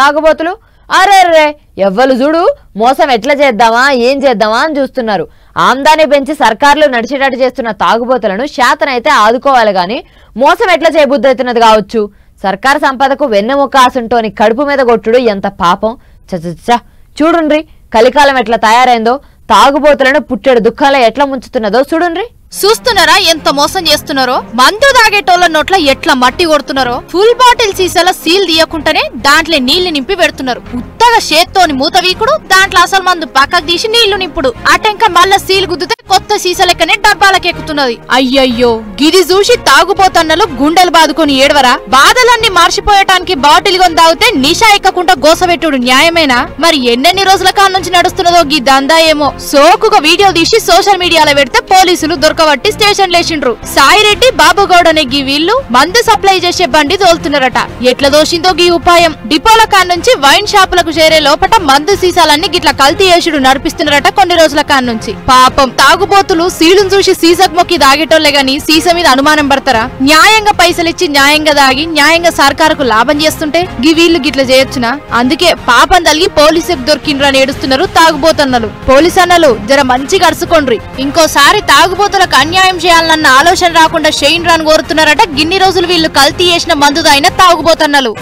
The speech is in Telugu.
తాగబోతులు అరెర్రే ఎవ్వలు చూడు మోసం ఎట్లా చేద్దామా ఏం చేద్దామా అని చూస్తున్నారు। ఆమ్దాని పెంచి సర్కార్లు నడిచేటట్టు చేస్తున్న తాగుబోతులను శాతనైతే ఆదుకోవాలి గాని మోసం ఎట్లా చేయబుద్దైతున్నది కావచ్చు। సర్కార్ సంపదకు వెన్నెముక ఆసుంటోని కడుపు మీద కొట్టుడు ఎంత పాపం। చచ్చ చూడుండ్రి కలికాలం ఎట్లా తయారైందో, తాగుబోతులను పుట్టెడు దుఃఖాలే ఎట్లా ముంచుతున్నదో చూడుండ్రి। చూస్తున్నారా ఎంత మోసం చేస్తున్నారో, మందు తాగేటోళ్ళ నోట్ల ఎట్లా మట్టి కొడుతున్నారో। ఫుల్ బాటిల్ సీసాల సీల్ తీయకుండానే దాంట్లో నీళ్లు నింపి పెడుతున్నారు, ఉత్తగా చేత్తోని మూత వీకుడు దాంట్లో అసలు మందు పక్కకు తీసి నీళ్లు నింపుడు, అటెంక మళ్ళా సీల్ గుద్దుతే కొత్త సీసాలెక్కనే డబ్బాలకెక్కుతున్నది। అయ్యయ్యో గిరి చూసి తాగుపోతన్నలు గుండెలు బాదుకొని ఏడవరా, బాధలన్నీ మార్చిపోయటానికి బాటిల్ కొని తాగితే నిషా ఎక్కకుండా గోసబెట్టుడు న్యాయమేనా? మరి ఎన్నెన్ని రోజుల కాడ నుంచి నడుస్తున్నదో గీ దందా ఏమో। సోకుగా వీడియో తీసి సోషల్ మీడియాలో పెడితే పోలీసులు దొరక కాబట్టి స్టేషన్ లేచిండ్రు। సాయిరెడ్డి బాబుగౌడ్ అనే గీ వీళ్లు మందు సప్లై చేసే బండి తోలుతున్నారట। ఎట్లా దోషిందో గీ ఉపాయం, డిపోల కాన్నుంచి వైన్ షాపులకు చేరే లోపట మందు సీసాలన్నీ గిట్లా కల్తీ చేసిడు నడిపిస్తున్నారట కొన్ని రోజుల కాన్నుంచి। పాపం తాగుబోతులు సీలును చూసి సీసాకు మొక్కి తాగేటోళ్లే గాని సీసా మీద అనుమానం పడతారా? న్యాయంగా పైసలిచ్చి న్యాయంగా తాగి న్యాయంగా సర్కారుకు లాభం చేస్తుంటే గీ వీళ్లు గిట్లా చేయొచ్చునా? అందుకే పాపం తల్లి పోలీసుకు దొరికిండ్రు అని ఏడుస్తున్నారు తాగుబోతున్నలు। పోలీసు అన్నలు జర మంచిగా అరుచుకోండ్రి, ఇంకోసారి తాగుబోతులకు అన్యాయం చేయాలన్న ఆలోచన రాకుండా షైన్ రాన్ కోరుతున్నారట గిన్ని రోజులు వీళ్ళు కల్తీ చేసిన మందుదైన తాగుబోతున్నలు।